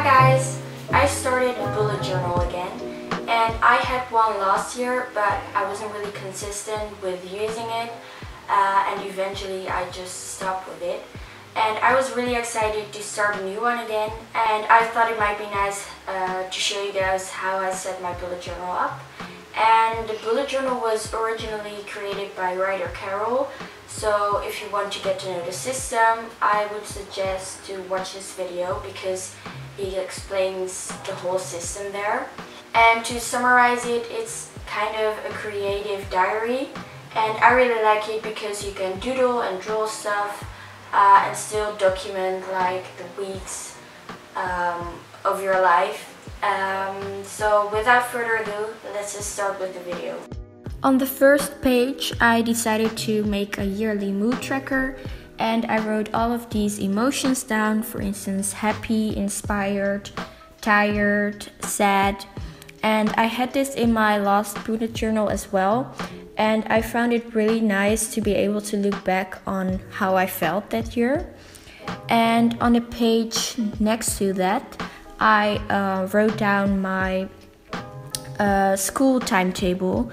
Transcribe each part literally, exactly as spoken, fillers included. Hi guys! I started a bullet journal again, and I had one last year but I wasn't really consistent with using it, uh, and eventually I just stopped with it. And I was really excited to start a new one again, and I thought it might be nice uh, to show you guys how I set my bullet journal up. And the bullet journal was originally created by Ryder Carroll, so if you want to get to know the system, I would suggest to watch this video because he explains the whole system there. And to summarize it, it's kind of a creative diary, and I really like it because you can doodle and draw stuff uh, and still document like the weeks um, of your life. Um, so without further ado, let's just start with the video. On the first page, I decided to make a yearly mood tracker, and I wrote all of these emotions down, for instance happy, inspired, tired, sad. And I had this in my last bullet journal as well, and I found it really nice to be able to look back on how I felt that year. And on the page next to that, I uh, wrote down my uh, school timetable.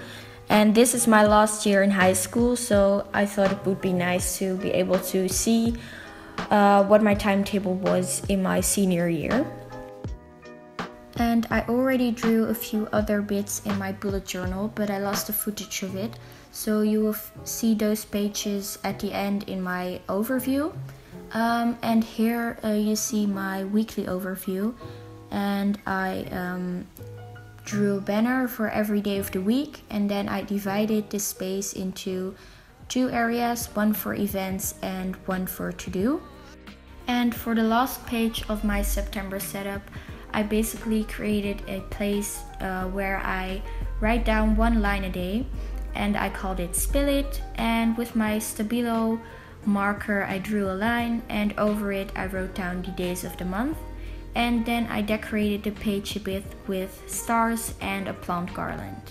And this is my last year in high school, so I thought it would be nice to be able to see uh, what my timetable was in my senior year. And I already drew a few other bits in my bullet journal, but I lost the footage of it. So you will see those pages at the end in my overview. Um, and here uh, you see my weekly overview. And I... Um, drew a banner for every day of the week, and then I divided this space into two areas, one for events and one for to-do. And for the last page of my September setup, I basically created a place uh, where I write down one line a day, and I called it Spill It. And with my Stabilo marker I drew a line, and over it I wrote down the days of the month. And then I decorated the page a bit with stars and a plant garland.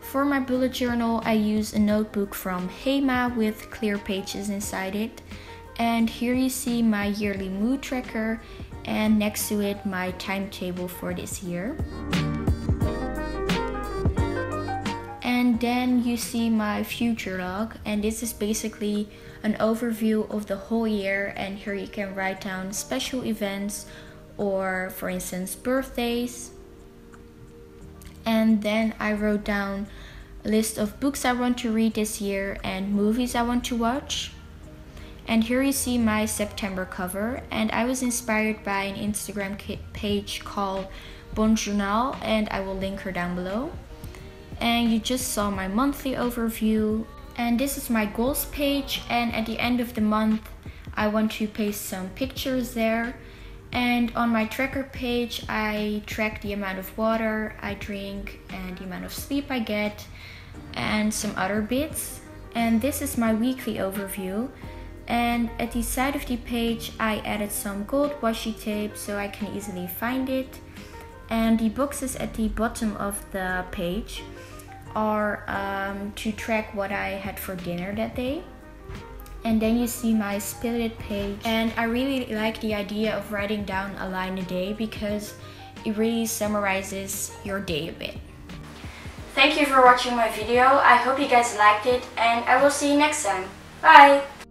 For my bullet journal, I use a notebook from HEMA with clear pages inside it. And here you see my yearly mood tracker, and next to it my timetable for this year. And then you see my future log, and this is basically an overview of the whole year, and here you can write down special events or, for instance, birthdays. And then I wrote down a list of books I want to read this year and movies I want to watch. And here you see my September cover, and I was inspired by an Instagram page called Bonjournal, and I will link her down below. And you just saw my monthly overview, and this is my goals page, and at the end of the month I want to paste some pictures there. And on my tracker page I track the amount of water I drink and the amount of sleep I get and some other bits. And this is my weekly overview, and at the side of the page I added some gold washi tape so I can easily find it. And the boxes at the bottom of the page are um, to track what I had for dinner that day. And then you see my Spill It page, and I really like the idea of writing down a line a day because it really summarizes your day a bit. Thank you for watching my video. I hope you guys liked it, and I will see you next time. Bye!